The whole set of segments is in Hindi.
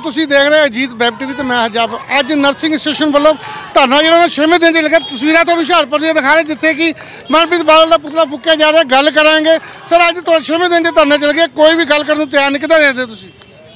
दोस्तों तुसी देख रहे हो अजीत WebTV तो मैं अज नर्सिंग इंस्टीट्यूशन वालों धरना जो छेवें दिन लगे। तस्वीरें तो हुशियारपुर दी दिखा रहे जिथे कि मनप्रीत बादल का पुतला फूकिया जा रहा है। गल करांगे सर अज तो छेवें दिन के धरना चल गए, कोई भी गल करने तैयार नहीं, कितना देते तुसी?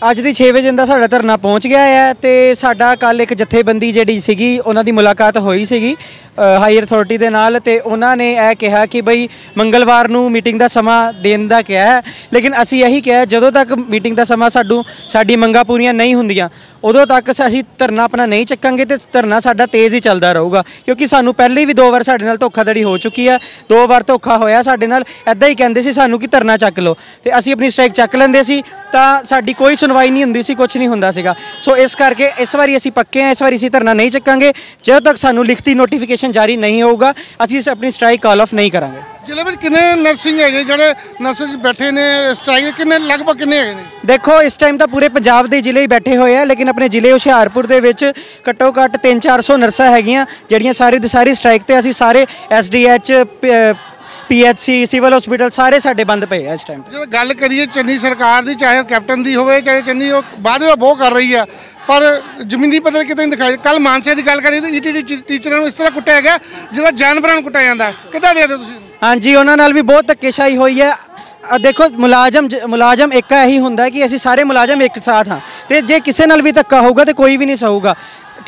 अज की छेवें दिन का साढ़ा धरना पहुँच गया है तो साढ़ा कल एक जथेबंदी जी सी उन्हों की मुलाकात हुई सी हायर अथॉरिटी के नाल ते उन्होंने यह कहा कि बई मंगलवार नू मीटिंग का समा देन का क्या है, लेकिन असी यही कहा जदों तक मीटिंग का समा साडू साडी मंगां पूरियां नहीं हुंदियां उदों तक असी धरना अपना नहीं चक्कांगे तो धरना साडा तेज़ ही चलता रहूगा, क्योंकि सानू पहले भी 2 बार साडे नाल धोखाधड़ी हो चुकी है। 2 बार धोखा होया साडे नाल, इदां ही कहंदे सी सानू कि धरना चक लो ते असी अपनी स्ट्राइक चक लैंदे सी तां साडी कोई सुनवाई नहीं हुंदी सी, कुछ नहीं हुंदा सीगा। सो इस करके इस वारी असी पक्के हैं, इस वारी असी धरना नहीं चक्कांगे जदों तक सानू लिखती नोटिफिकेशन जारी नहीं होगा असी अपनी स्ट्राइक कॉल ऑफ नहीं करांगे। जिले में कितने नर्सिंग है जोड़े नर्सिंग बैठे ने स्ट्राइक कितने लगभग कितने है? देखो इस टाइम तो पूरे पंजाब के जिले ही बैठे हुए हैं, लेकिन अपने जिले हुशियारपुर के घट्टो घट्ट 300-400 नर्सा हैगियां जिहड़ियां सारी दी सारी स्ट्राइक ते असी सारे SDH PHC सिविल हॉस्पिटल सारे साडे बंद पे है इस टाइम। जो गल करिए चन्नी सरकार दी, चाहे कैप्टन दी होवे चाहे चन्नी वादे दा बहुत कर रही है पर जमीनी पदर कितने दिखाई। कल मानसे की गल करिए ETT टीचर इस तरह कुटाया गया जिदा जानवरों को कुटाया जाता है, कितना दे दो? हाँ जी उन्होंने भी बहुत धक्केशाही हुई है। देखो मुलाजम एक ही होंगे कि असी सारे मुलाजम एक साथ हाँ, तो जे किसी नाल भी धक्का होगा तो कोई भी नहीं सहूगा।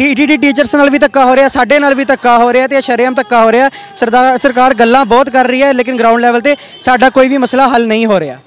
ETT टीचर्स नाल भी धक्का हो रहा, साढ़े नाल भी धक्का हो रहा तो शरेआम धक्का हो रहा। सरकार गल्लां बहुत कर रही है लेकिन ग्राउंड लैवल पर साडा कोई भी मसला हल नहीं हो रहा।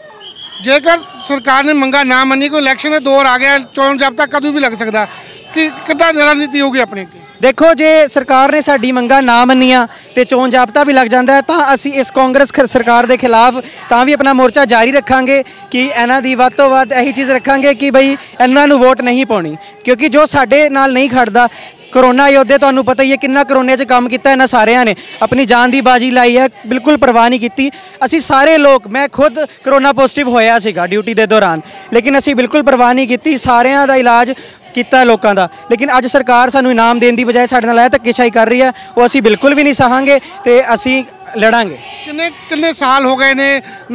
जेकर सरकार ने मंगा ना मनी कोई इलैक्शन का दौर आ गया, चोन जाब्ता कदों भी लग सकता कि कितना रणनीति होगी अपनी? देखो जे सरकार ने साडी मंगा ना मनिया तो चोन जाब्ता भी लग जाता है, तो असी इस कांग्रेस सरकार के खिलाफ तां भी अपना मोर्चा जारी रखांगे कि इन्हां दी वध तों वध यही चीज़ रखांगे कि बई इन्हां नूं वोट नहीं पाउणी, क्योंकि जो साडे नाल नहीं खड़दा। कोरोना योद्धे तुहानूं पता ही है कितना कोरोना 'च काम कीता इन्हां सारियां ने, अपनी जान की बाजी लाई है, बिल्कुल परवाह नहीं की। असी सारे लोग, मैं खुद कोरोना पॉजिटिव होया सीगा ड्यूटी के दौरान, लेकिन असी बिल्कुल परवाह नहीं की, सारियां दा इलाज किता लोगों का। लेकिन अज सरकार सानू इनाम देने की बजाय साडे नाल धक्केशाही कर रही है, वो असी बिल्कुल भी नहीं सहांगे तो असी लड़ांगे। किन्ने साल हो गए ने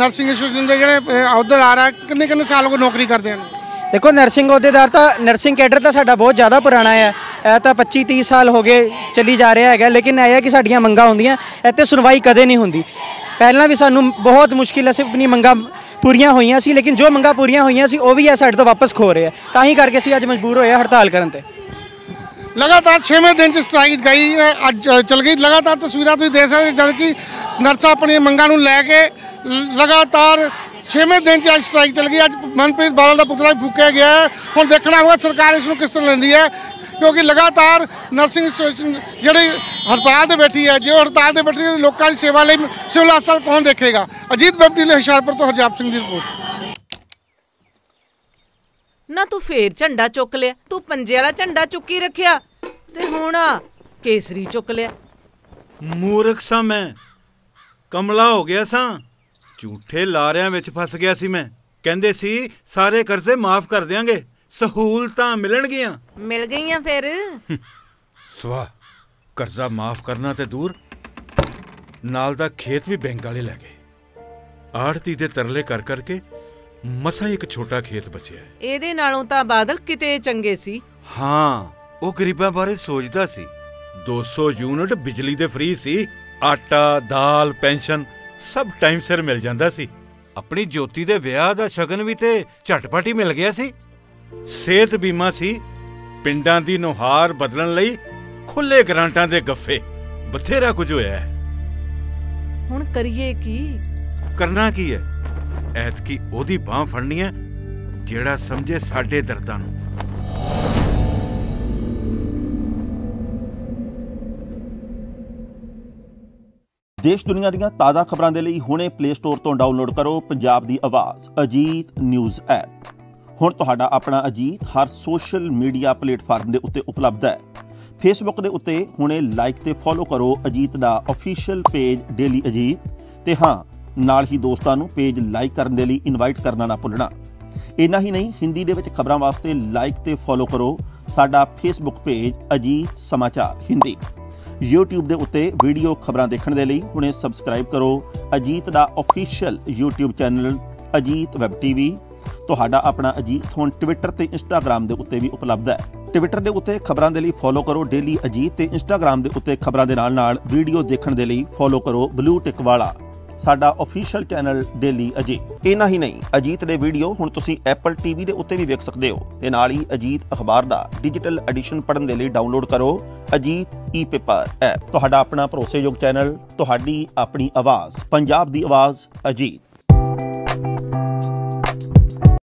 नर्सिंग इंस्टीट्यूशन दे जिहड़े अहदेदार आ रहा किन्ने साल हो गए नौकरी करदे ने? देखो नर्सिंग अहदेदार तो नर्सिंग कैडर तो साडा बहुत ज़्यादा पुराना है, यह तो 25-30 साल हो गए चली जा रहा है, लेकिन यह है कि साडियां मंगां हुंदियां इत्थे सुनवाई कदे नहीं हुंदी। पहला भी सानू बहुत मुश्किल अस अपनी मंगां पूरियां हुई सी, लेकिन जो मंगां पूरियां हुई सी वो भी है साडे तो वापस खो रहे हैं, तां ही करके असीं अज मजबूर होए हड़ताल करन ते। लगातार 6वें दिन स्ट्राइक गई अज चल गई, लगातार तस्वीरां तुसीं देख सकदे जबकि नर्सां अपनी मंगां नूं लै के लगातार 6वें दिन अज स्ट्राइक चल गई। अज मनप्रीत बादल का पुतला भी फूकिया गया है, हुण देखना होगा सरकार इसनूं किस तरह लैंदी है, क्योंकि लगातार नर्सिंग इंस्टीट्यूशन जिहड़ी हड़ताल से बैठी है, जो हड़ताल से बैठी है लोगों की सेवा लिए सिविल हस्पताल कौन देखेगा? अजीत WebTV लिए हुशियारपुर तो हरजाप सिंह की रिपोर्ट। ना तू फेर झंडा चुक लिया, तू पंजे वाला झंडा चुकी रखिया ते हुण केसरी चुक लिया। मूर्ख सा मैं, कमला हो गया सा, झूठे लारियां विच फस गया सी मैं। कहंदे सी सारे कर्जे माफ कर देंगे, सहूलतां मिलणगियां, मिल गईयां फिर सवा कर्जा माफ करना ते दूर नाल दा खेत भी बैंक वाले लै गए। आड़ती दे तरले कर करके मसा एक छोटा खेत बचिया है, एदे नालों तां बादल किते चंगे सी। हां ओ गरीबां बारे सोचदा सी, 200 यूनिट बिजली दे फ्री सी, आटा दाल पेंशन सब टाइम सिर मिल जांदा सी, अपनी ज्योति दे विआह दा शगन भी ते झटपट ही मिल गया सी, सेहत बीमा सी, पिंडां दी नोहार बदलण लई खुले ग्रांटां दे गफ्फे, बथेरा कुछ होया है। हुण करिए की? करना की है, ऐतकी ओदी बांह फड़नी है जेड़ा समझे साडे दर्दां नूं। देश दुनिया दीयां ताज़ा खबरां दे लई हुणे प्ले स्टोर तों डाउनलोड करो पंजाब दी आवाज़ अजीत न्यूज़ ऐप। हुण तुहाडा अपना अजीत हर सोशल मीडिया प्लेटफार्म के उत्ते उपलब्ध है। फेसबुक के उत्ते हुणे लाइक ते फॉलो करो अजीत दा ऑफिशियल पेज डेली अजीत ते हाँ नाल ही दोस्तां नूं पेज लाइक करने दे लई इनवाइट करना ना भुलना। इन्ना ही नहीं हिंदी दे विच खबरां वास्ते लाइक ते फॉलो करो साडा फेसबुक पेज अजीत समाचार हिंदी। यूट्यूब के उत्ते वीडियो खबरां देखण दे लई हुणे सबसक्राइब करो अजीत दा official YouTube channel Ajit WebTV तुहाडा अपना अजीत हुण ट्विटर ते इंस्टाग्राम दे उत्ते भी उपलब्ध है। ट्विटर दे उत्ते खबरां दे लई फॉलो करो डेली अजीत ते इंस्टाग्राम दे उत्ते खबरां दे नाल-नाल वीडियो देखण दे लई फॉलो करो ब्लू टिक वाला साडा ऑफिशियल चैनल डेली अजीत। इना ही नहीं अजीत दे वीडियो हुण तुसीं एप्पल टीवी दे उत्ते भी वेख सकदे हो ते नाल ही अजीत अखबार दा डिजिटल एडिशन पढ़न दे लई डाउनलोड करो अजीत ई पेपर ऐप। तुहाडा अपना भरोसेयोग चैनल, तुहाडी अपनी आवाज़, पंजाब दी आवाज़ अजीत।